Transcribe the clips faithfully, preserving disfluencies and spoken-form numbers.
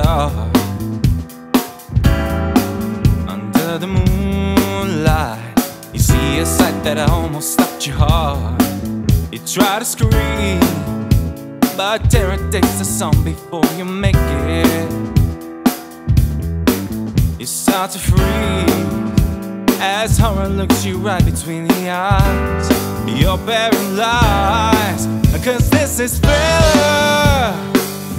star under the moonlight. You see a sight that almost stopped your heart. You try to scream, but terror takes the song before you make it. You start to freeze as horror looks you right between the eyes. You're paralyzed, 'cause this is Thriller,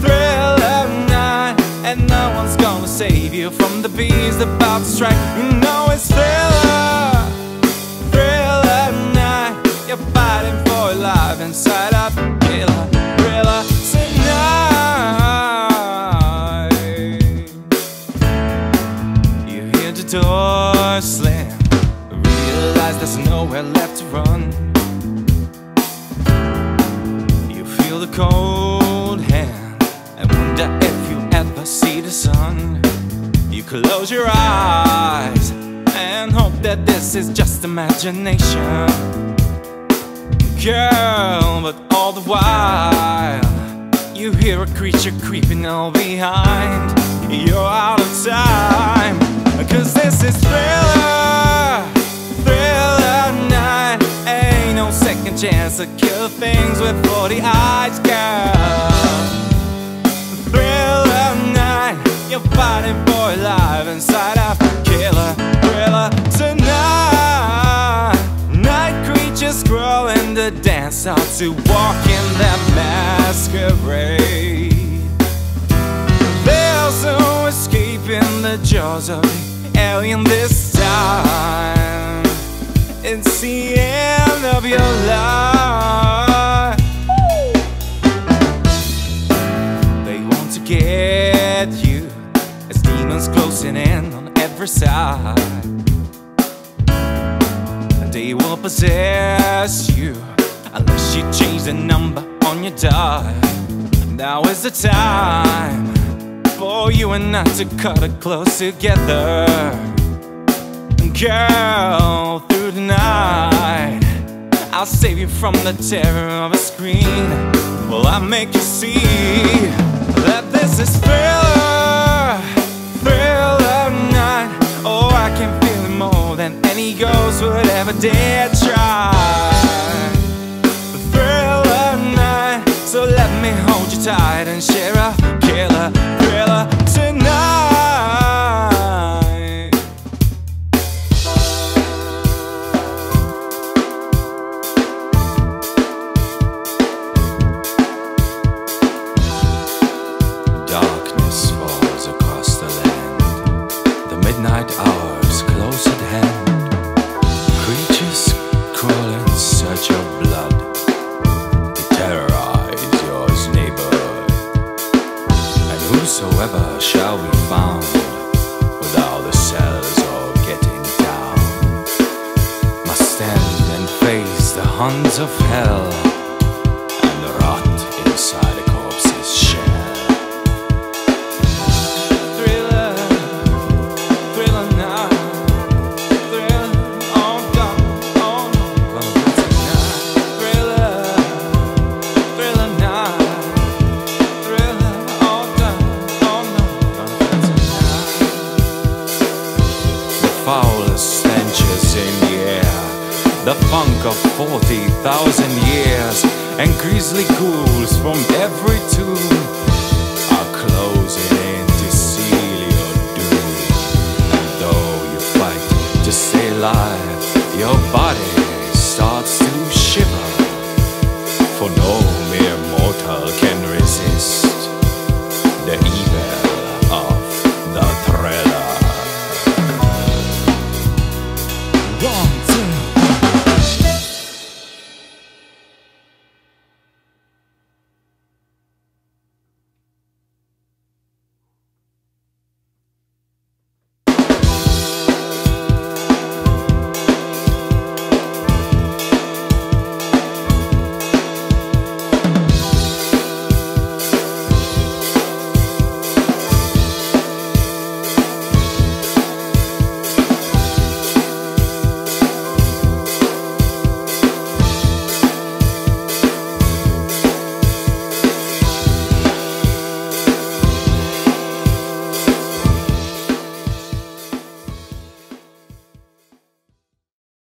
Thriller night, and no one's gonna save you from the bees about to strike. You know it's Thriller, Thriller night. You're fighting for your life inside a killer, thriller tonight. You hear the door slam, realize there's nowhere left to run. The cold hand, and wonder if you ever see the sun. You close your eyes and hope that this is just imagination, girl. But all the while, you hear a creature creeping all behind. You're out of time, 'cause this is Thriller, Thriller night. Ain't no second chance to kill things with forty eyes, girl. Thriller night, you're fighting for your life inside a killer. Thriller tonight, night creatures crawl in the dance hall to walk in their masquerade. There's no escaping the jaws of the alien this time. It's the end of your life. They want to get you as demons closing in on every side. They will possess you unless you change the number on your dial. Now is the time for you and I to cut it close together, girl. Through the night, I'll save you from the terror of a screen. Well, I'll make you see that this is Thriller, Thriller night. Oh, I can feel it more than any ghost would ever dare try. Thriller night, so let me hold you tight and share a killer thriller tonight. Darkness falls across the land, the midnight hour is close at hand. Creatures crawl in search of blood to terrorize your neighborhood. And whosoever shall be found without the cells or getting down must stand and face the horns of hell and rot inside a corpse's shell. Foulest stenches in the air, the funk of forty thousand years, and grisly ghouls from every tomb are closing in to seal your doom. And though you fight to stay alive, your body